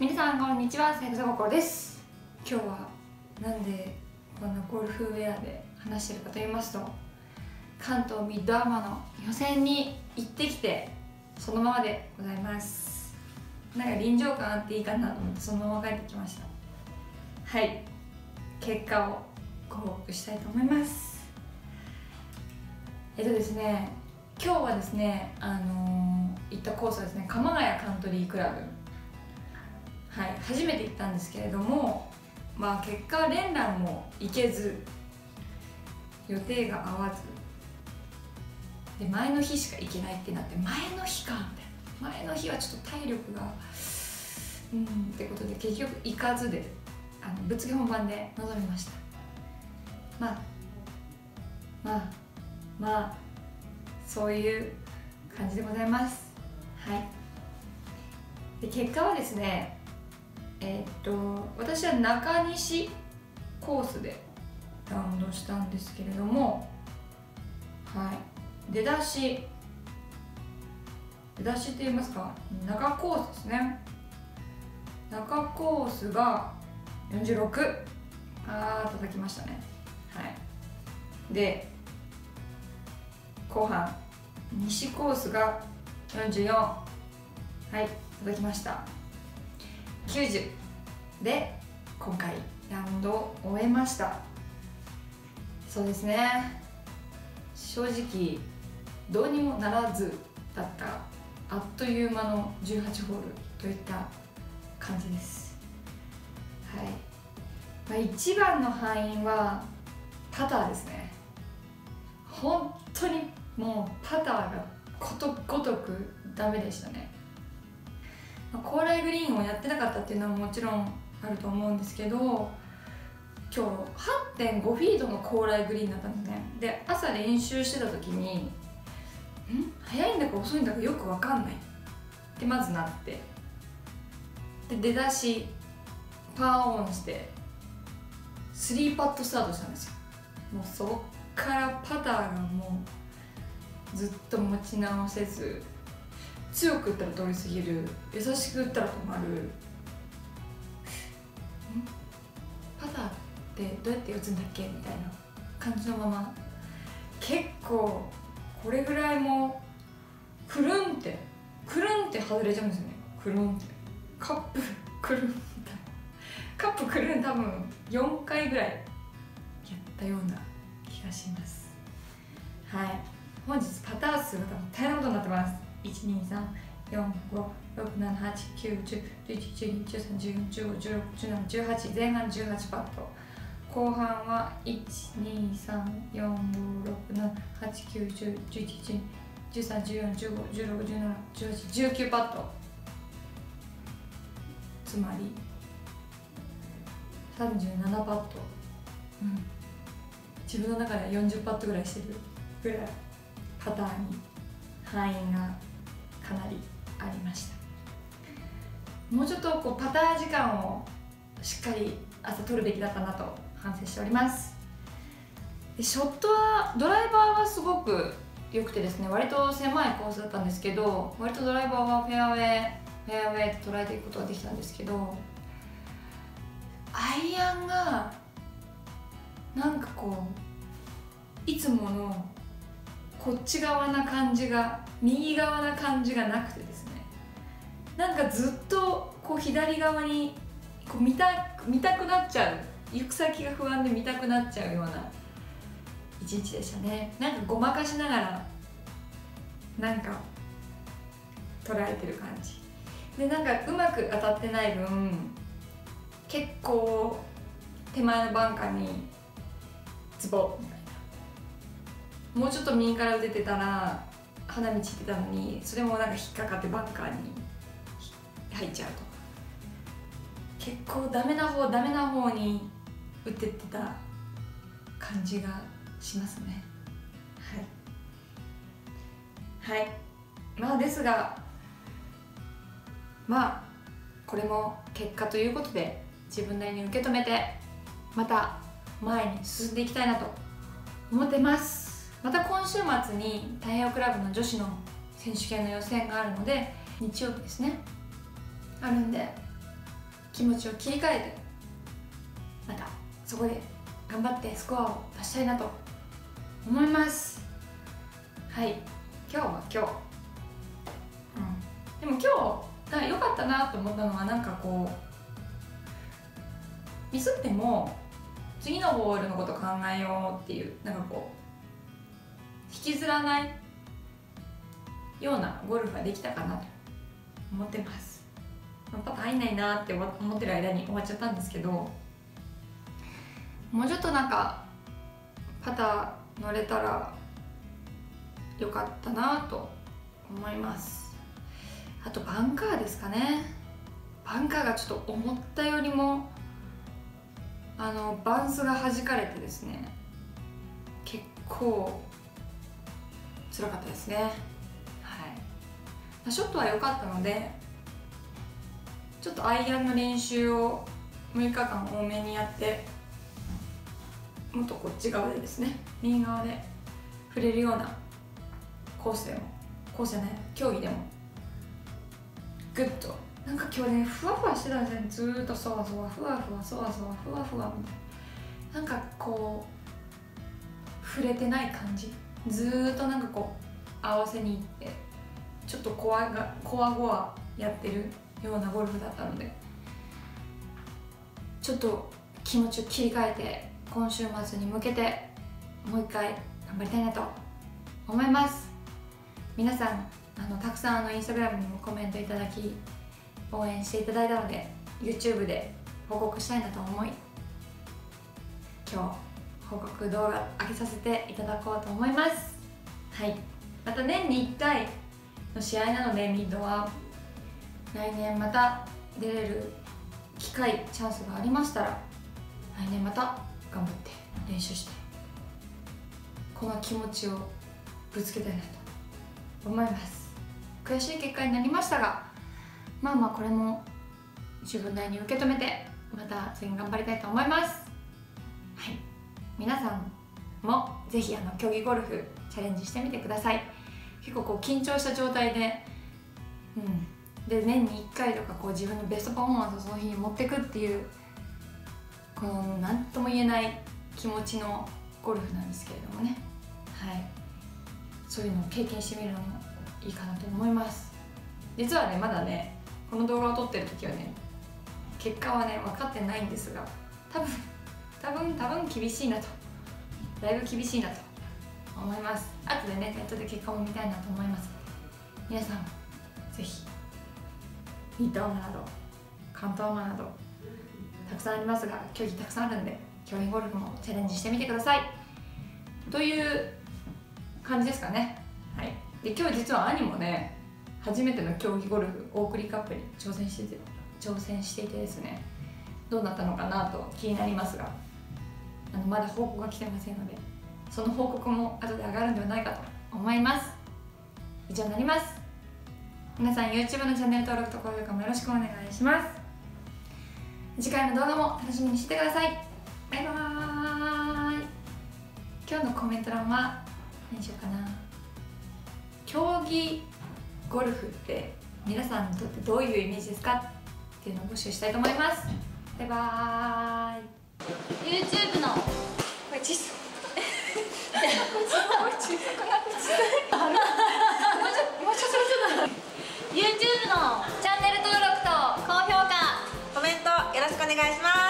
皆さんこんにちは、セーフズゴコロです。今日はなんでこんなゴルフウェアで話してるかと言いますと、関東ミッドアマの予選に行ってきてそのままでございます。なんか臨場感あっていいかなと思ってそのまま帰ってきました。はい、結果をご報告したいと思います。ですね、今日はですね行ったコースはですね、鎌ヶ谷カントリークラブ、はい、初めて行ったんですけれども、まあ、結果連覧も行けず予定が合わずで、前の日しか行けないってなって、前の日かみたいな、前の日はちょっと体力がってことで結局行かずで、ぶっつけ本番で臨みました。まあそういう感じでございます。はい、で結果はですね、私は中西コースでラウンドしたんですけれども、はい、出だしといいますか、中コースですね。中コースが46、叩きましたね。はい、で後半西コースが44、はい、叩きました。90で今回ラウンドを終えました。そうですね、正直どうにもならずだったあっという間の18ホールといった感じです。はい、まあ、一番の敗因はパターですね。本当にもうパターがことごとくダメでしたね。高麗グリーンをやってなかったっていうのはもちろんあると思うんですけど、今日 8.5 フィートの高麗グリーンだったんですね。で朝練習してた時に早いんだか遅いんだかよく分かんないってまずなって、で出だしパーオンして3パットスタートしたんですよ。もうそこからパターがもうずっと持ち直せず、強く打ったら通り過ぎる、優しく打ったら止まる、パターってどうやって打つんだっけみたいな感じのまま、結構これぐらいもくるんって外れちゃうんですよね。くるんってカップくるんみたいな、カップくるん多分4回ぐらいやったような気がします。はい、本日パター数が大変なことになってます。123456789101112131415161718、前半18パット、後半は12345678910111213141516171819パット、つまり37パット、自分の中では40パットぐらいしてるぐらいパターンに敗因がかなりありました。もうちょっとこうパター時間をしっかり朝取るべきだったなと反省しております。でショットはドライバーはすごく良くてですね、割と狭いコースだったんですけど、割とドライバーはフェアウェイと捉えていくことができたんですけど、アイアンがなんかこういつものこっち側な感じが、右側な感じがなくてですね、なんかずっとこう左側にこう見たくなっちゃう、行く先が不安で見たくなっちゃうような一日でしたね。なんかごまかしながらなんか捉えてる感じで、なんかうまく当たってない分結構手前のバンカーにズボッ、もうちょっと右から出てたら花道行ってたのに、それもなんか引っかかってバンカーに入っちゃうとか、結構ダメな方に打ってってた感じがしますね。はい、はい、まあですが、まあこれも結果ということで自分なりに受け止めて、また前に進んでいきたいなと思ってます。また今週末に太平洋クラブの女子の選手権の予選があるので、日曜日ですね、あるんで気持ちを切り替えて、またそこで頑張ってスコアを出したいなと思います。はい、今日は今日、でも今日良かったなと思ったのは、なんかこうミスっても次のボールのこと考えようっていう、なんかこう引きずらないようなゴルフができたかなと思ってます。パパ入んないなって思ってる間に終わっちゃったんですけど、もうちょっとなんかパター乗れたらよかったなと思います。あとバンカーですかね。バンカーがちょっと思ったよりもバウンスが弾かれてですね、結構辛かったですね。はい、ショットは良かったので、ちょっとアイアンの練習を6日間多めにやって、もっとこっち側でですね、右側で触れるようなコースでも、コースじゃない競技でもグッと、なんか今日ねふわふわしてたんですよね。ずーっとそわそわふわふわそわそわふわふわみたいな、なんかこう触れてない感じ、ずーっとなんかこう合わせにいってちょっとこわごわやってるようなゴルフだったので、ちょっと気持ちを切り替えて今週末に向けてもう一回頑張りたいなと思います。皆さんたくさんインスタグラムにもコメントいただき応援していただいたので、 YouTube で報告したいなと思い、今日報告動画上げさせていただこうと思います。はい、また年に1回の試合なので、ミッドは来年また出れる機会、チャンスがありましたら来年また頑張って練習して、この気持ちをぶつけたいなと思います。悔しい結果になりましたが、まあまあこれも自分なりに受け止めて、また次に頑張りたいと思います。はい、皆さんもぜひ競技ゴルフチャレンジしてみてください。結構こう緊張した状態で、で年に1回とかこう自分のベストパフォーマンスをその日に持っていくっていう、この何とも言えない気持ちのゴルフなんですけれどもね、はい、そういうのを経験してみるのもいいかなと思います。実はね、まだねこの動画を撮ってる時はね、結果はね分かってないんですが、多分厳しいなと、だいぶ厳しいなと思います。後でねネットで結果も見たいなと思います。皆さんぜひミッドアマなどカントアマなどたくさんありますが、競技たくさんあるんで競技ゴルフもチャレンジしてみてくださいという感じですかね。はい、で今日実は兄もね初めての競技ゴルフオークリーカップに挑戦していてですね、どうなったのかなと気になりますが、まだ報告が来てませんので、その報告も後で上がるんではないかと思います。以上になります。皆さん YouTube のチャンネル登録と高評価もよろしくお願いします。次回の動画も楽しみにしてください。バイバーイ。今日のコメント欄は何しようかな。競技ゴルフって皆さんにとってどういうイメージですかっていうのを募集したいと思います。バイバーイ。YouTube のこれ小さYouTube のチャンネル登録と高評価、コメントよろしくお願いします。